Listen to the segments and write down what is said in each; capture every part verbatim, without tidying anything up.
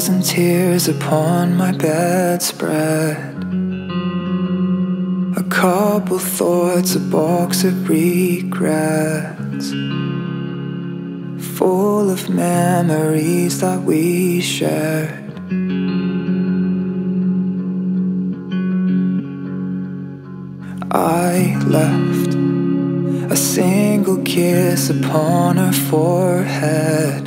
thousand tears upon my bedspread, a couple thoughts, a box of regrets, full of memories that we shared. I left a single kiss upon her forehead,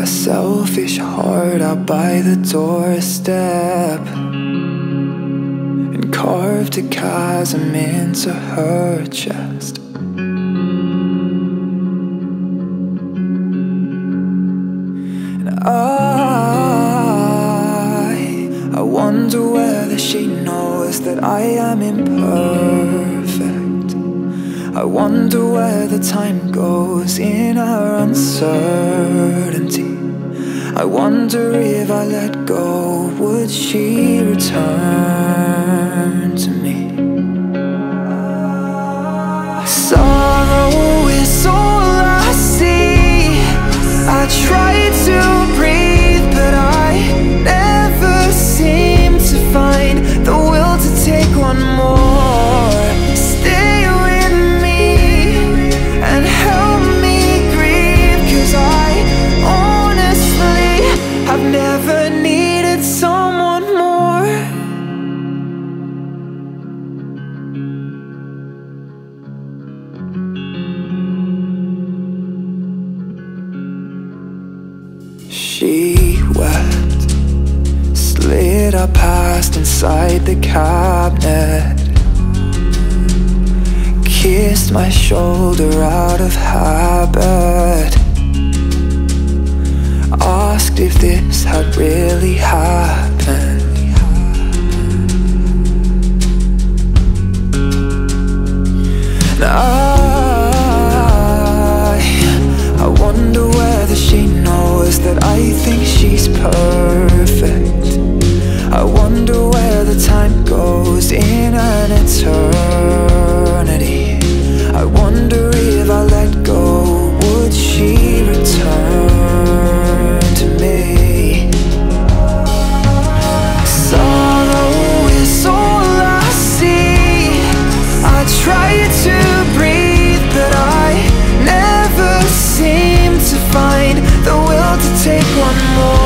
a selfish heart out by the doorstep, and carved a chasm into her chest. And I, I wonder whether she knows that I am imperfect. I wonder where the time goes in our uncertainty. I wonder if I let go, would she return to me? Sorrow is all I see. I try to breathe, but I never seem to find the will to take one more. She wept, slid our past inside the cabinet, kissed my shoulder out of habit, asked if this had really happened. And I, I wonder whether she knows that I think she's perfect. I wonder where the time goes in an eternity. I wonder if I let go, would she return to me? Sorrow is all I see. I try to breathe, but I never seem to find the will to take one more.